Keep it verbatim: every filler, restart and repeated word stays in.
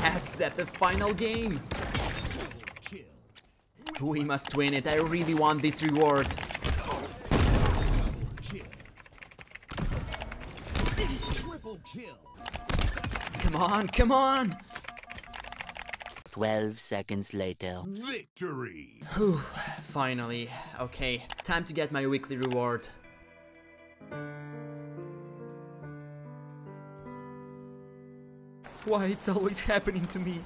Yes, at the final game! We must win it, I really want this reward! Come on, come on! twelve seconds later. Victory! Whew, finally. Okay, time to get my weekly reward. Why it's always happening to me?